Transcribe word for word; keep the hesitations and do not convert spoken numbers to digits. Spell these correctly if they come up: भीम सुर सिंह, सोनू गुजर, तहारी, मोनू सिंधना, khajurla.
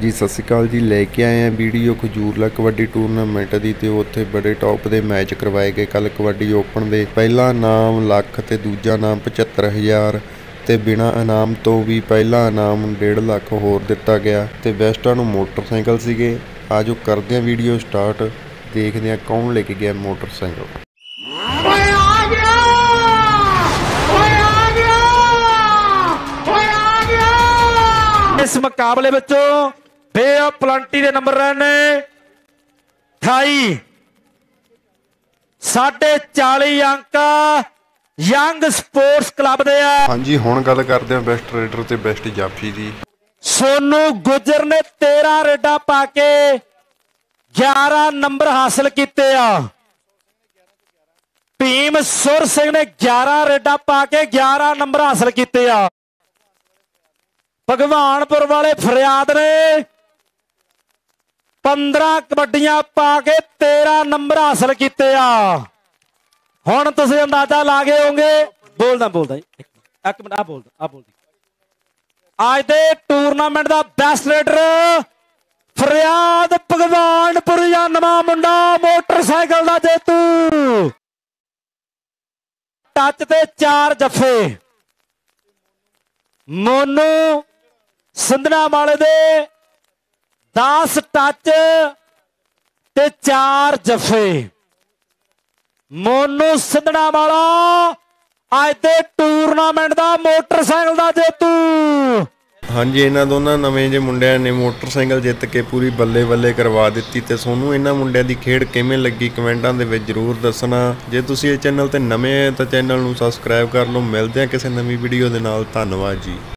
जी सत श्री अकाल जी, लेके आए हैं वीडियो खजूरला कबड्डी टूरनामेंट की। तो उत्थे बड़े टॉप के मैच करवाए गए कल कबड्डी ओपन के। पहला नाम लख ते दूजा नाम पचहत्तर हज़ार ते बिना इनाम तो भी पहला इनाम डेढ़ लख होर दिता गया। तो बेस्टा नूं मोटरसाइकिल सीगे। आ जाओ करदे आं वीडियो स्टार्ट, देखदे आं कौन लेके गया मोटरसाइकिल। इस मुकाबले विचों बे पलंटी दे नंबर रहने ठाई साढ़े चाली अंक यंग स्पोर्ट्स क्लब दे। हाँ जी, हुण गल करदे हां बेस्ट रेडर ते बेस्ट जाफी दी। सोनू गुजर ने तेरह रेडा पाके ग्यारह नंबर हासिल किते आ। भीम सुर सिंह ने ग्यारह रेडा पाके ग्यारह नंबर हासिल किते आ। भगवानपुर वाले फरियाद ने पंद्रह कबड्डियां पा के तेरह नंबर हासिल किते आ। हुण तुसीं अंदाजा ला गए होंगे। बोलदा बोलदा एक मिनट आ बोलदा आ बोलदा आज दे टूरनामेंट दा बेस्ट रेडर फरियाद भगवानपुर या नवा मुंडा मोटरसाइकिल दा जेतू। टच ते चार जफे। मोनू सिंधना वाले दे दस टच ते चार जफे। मोनू सिंधना वाला अज के टूरनामेंट का मोटरसाइकिल का जेतू। हाँ जी, इन्होंने दोनों नवे जे मुंडिया ने मोटरसाइकिल जित के पूरी बल्ले बल्ले करवा दी। तो सोनू इन्होंने मुंडिया की खेड किमें लगी कमेंटा के जरूर दसना। जे तुम इस चैनल पर नवे तो चैनल में सबसक्राइब कर लो। मिलते हैं किसी नवी वीडियो के नाल। धन्यवाद जी।